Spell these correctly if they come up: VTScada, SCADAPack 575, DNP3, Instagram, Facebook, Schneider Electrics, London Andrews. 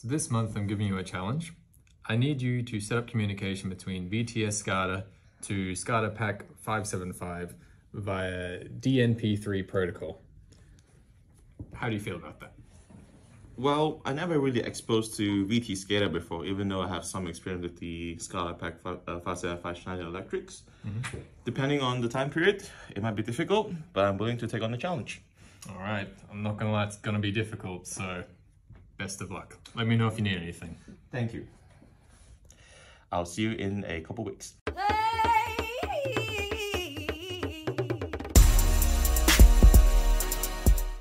So this month I'm giving you a challenge. I need you to set up communication between VTScada to SCADAPack 575 via DNP3 protocol. How do you feel about that? Well, I never really exposed to VTScada before, even though I have some experience with the SCADAPack 575 Schneider Electrics. Mm-hmm. Depending on the time period, it might be difficult, but I'm willing to take on the challenge. All right, I'm not gonna lie, it's gonna be difficult, so best of luck. Let me know if you need anything. Thank you. I'll see you in a couple weeks.